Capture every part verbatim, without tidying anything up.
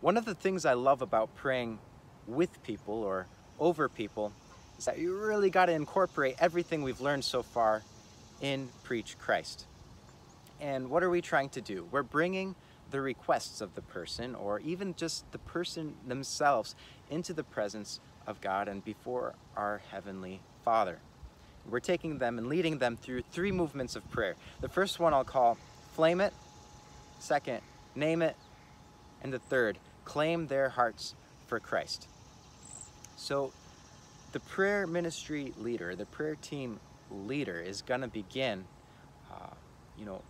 One of the things I love about praying with people or over people is that you really got to incorporate everything we've learned so far in Preach Christ. And what are we trying to do? We're bringing the requests of the person, or even just the person themselves, into the presence of God and before our Heavenly Father. We're taking them and leading them through three movements of prayer. The first one I'll call Flame It, second, Name It, and the third, Claim Their Hearts for Christ. So the prayer ministry leader, the prayer team leader, is going to begin, uh, you know,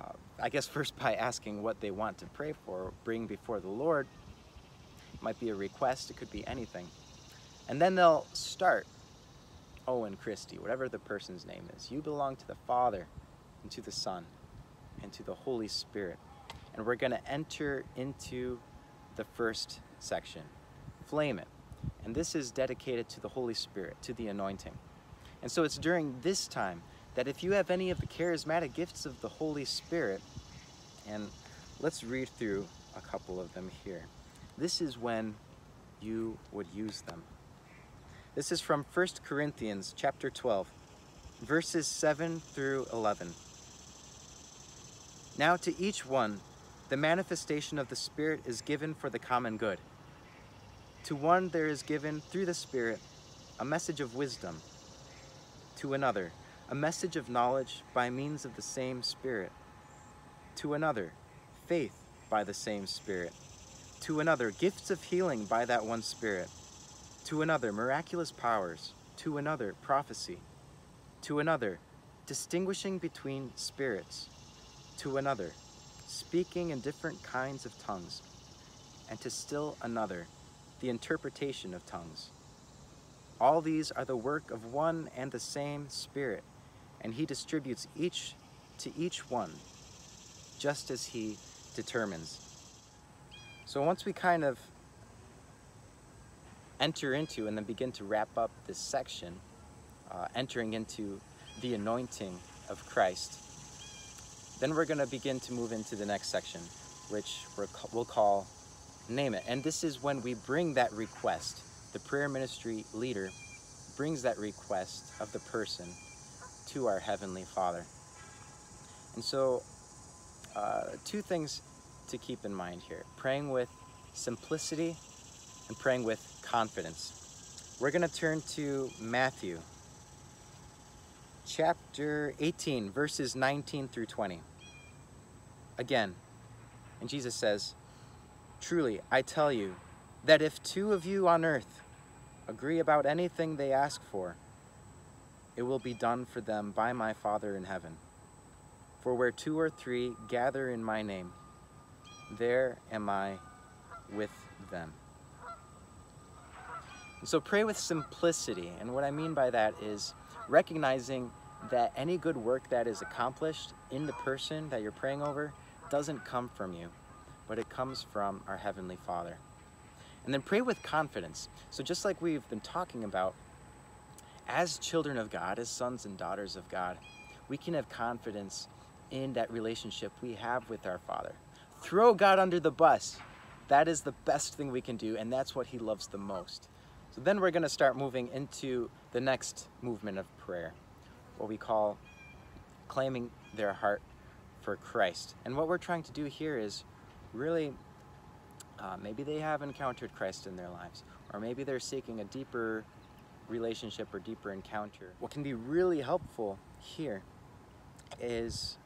uh, I guess first by asking what they want to pray for, bring before the Lord. It might be a request, it could be anything. And then they'll start, Owen, Christie, whatever the person's name is. You belong to the Father, and to the Son, and to the Holy Spirit. And we're going to enter into the first section, Flame It. And this is dedicated to the Holy Spirit, to the anointing. And so it's during this time that if you have any of the charismatic gifts of the Holy Spirit, and let's read through a couple of them here. This is when you would use them. This is from First Corinthians chapter twelve, verses seven through eleven. Now to each one, the manifestation of the Spirit is given for the common good. To one there is given, through the Spirit, a message of wisdom. To another, a message of knowledge by means of the same Spirit. To another, faith by the same Spirit. To another, gifts of healing by that one Spirit. To another, miraculous powers. To another, prophecy. To another, distinguishing between spirits. To another, speaking in different kinds of tongues. And to still another, the interpretation of tongues. All these are the work of one and the same Spirit, and he distributes each to each one, just as he determines. So once we kind of enter into and then begin to wrap up this section, uh, entering into the anointing of Christ, then we're going to begin to move into the next section, which we're, we'll call Name It. And this is when we bring that request. The prayer ministry leader brings that request of the person to our Heavenly Father. And so uh, two things to keep in mind here: praying with simplicity and praying with confidence. We're going to turn to Matthew chapter eighteen, verses nineteen through twenty. Again, and Jesus says, "Truly, I tell you, that if two of you on earth agree about anything they ask for, it will be done for them by my Father in heaven. For where two or three gather in my name, there am I with them." And so pray with simplicity. And what I mean by that is recognizing that any good work that is accomplished in the person that you're praying over doesn't come from you, but it comes from our Heavenly Father. And then pray with confidence. So just like we've been talking about, as children of God, as sons and daughters of God, we can have confidence in that relationship we have with our Father. Throw God under the bus. That is the best thing we can do, and that's what he loves the most. So then we're going to start moving into the next movement of prayer, what we call claiming their heart for Christ. And what we're trying to do here is really, uh, maybe they have encountered Christ in their lives, or maybe they're seeking a deeper relationship or deeper encounter. What can be really helpful here is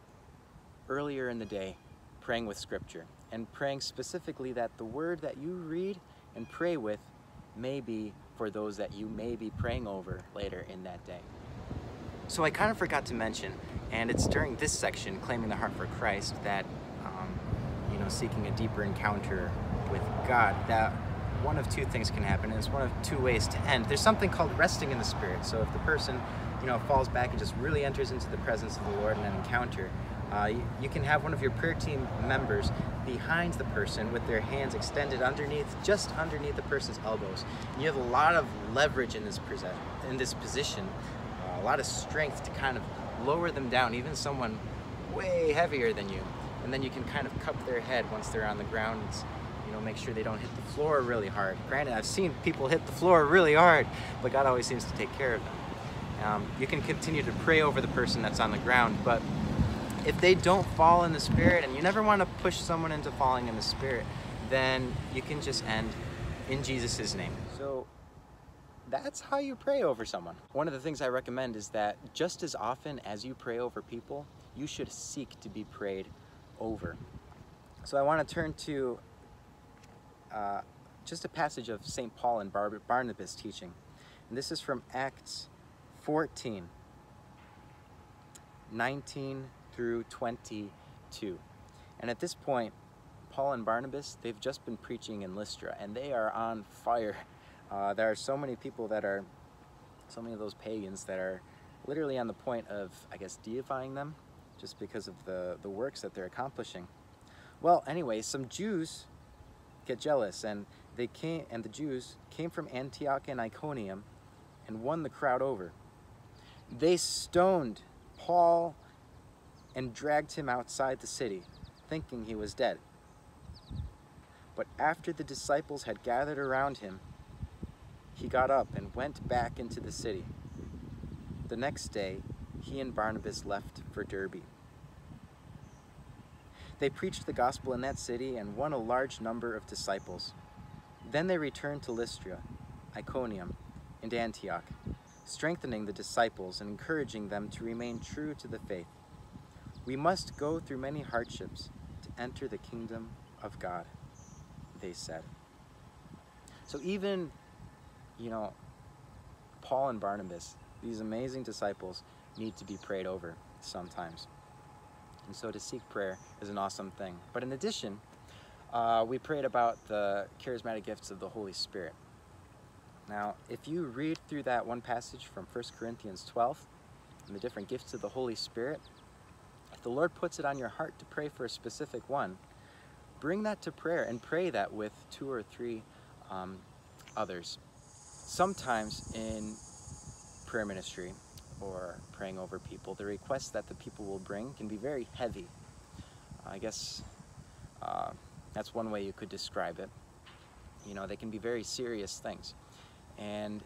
earlier in the day praying with Scripture, and praying specifically that the word that you read and pray with may be for those that you may be praying over later in that day. So I kind of forgot to mention, and it's during this section, Claiming the Heart for Christ, that um, you know, seeking a deeper encounter with God, that one of two things can happen, and it's one of two ways to end. There's something called resting in the Spirit. So if the person, you know, falls back and just really enters into the presence of the Lord in an encounter, uh, you, you can have one of your prayer team members behind the person with their hands extended underneath, just underneath the person's elbows. And you have a lot of leverage in this, in this position, uh, a lot of strength to kind of lower them down, even someone way heavier than you. And then you can kind of cup their head once they're on the ground you know, make sure they don't hit the floor really hard. Granted, I've seen people hit the floor really hard, but God always seems to take care of them. Um, you can continue to pray over the person that's on the ground, but if they don't fall in the Spirit, and you never want to push someone into falling in the Spirit, then you can just end in Jesus' name. So that's how you pray over someone. One of the things I recommend is that just as often as you pray over people, you should seek to be prayed over. So I want to turn to uh, just a passage of Saint Paul and Bar Barnabas' teaching. And this is from Acts fourteen, nineteen through twenty-two. And at this point, Paul and Barnabas, they've just been preaching in Lystra, and they are on fire. Uh, there are so many people that are, so many of those pagans that are literally on the point of, I guess, deifying them just because of the, the works that they're accomplishing. Well, anyway, some Jews get jealous, and they came, and the Jews came from Antioch and Iconium and won the crowd over. They stoned Paul and dragged him outside the city, thinking he was dead. But after the disciples had gathered around him, he got up and went back into the city. The next day, he and Barnabas left for Derbe. They preached the gospel in that city and won a large number of disciples. Then they returned to Lystra, Iconium, and Antioch, strengthening the disciples and encouraging them to remain true to the faith. We must go through many hardships to enter the kingdom of God, they said. So even, you know, Paul and Barnabas, these amazing disciples, need to be prayed over sometimes. And so to seek prayer is an awesome thing. But in addition, uh, we prayed about the charismatic gifts of the Holy Spirit. Now, if you read through that one passage from First Corinthians twelve and the different gifts of the Holy Spirit, if the Lord puts it on your heart to pray for a specific one, bring that to prayer and pray that with two or three um, others. Sometimes in prayer ministry or praying over people, the requests that the people will bring can be very heavy. I guess uh, that's one way you could describe it. You know, they can be very serious things. And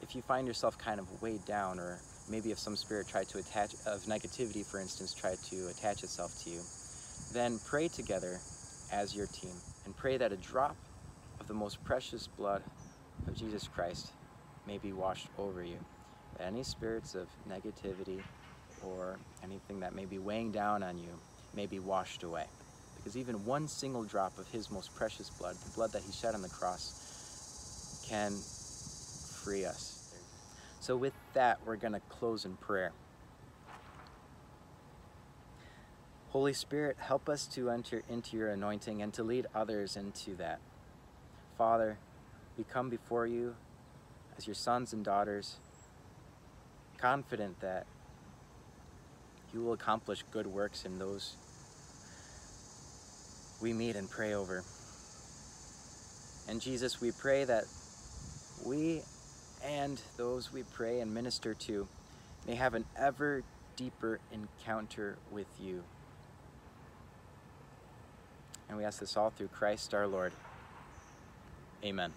if you find yourself kind of weighed down, or maybe if some spirit tried to attach, of negativity for instance, tried to attach itself to you, then pray together as your team and pray that a drop of the most precious blood of Jesus Christ may be washed over you. That any spirits of negativity or anything that may be weighing down on you may be washed away. Because even one single drop of his most precious blood, the blood that he shed on the cross, can free us. So with that, we're going to close in prayer. Holy Spirit, help us to enter into your anointing and to lead others into that. Father, we come before you as your sons and daughters, confident that you will accomplish good works in those we meet and pray over. And Jesus, we pray that we and those we pray and minister to may have an ever deeper encounter with you. And we ask this all through Christ our Lord. Amen.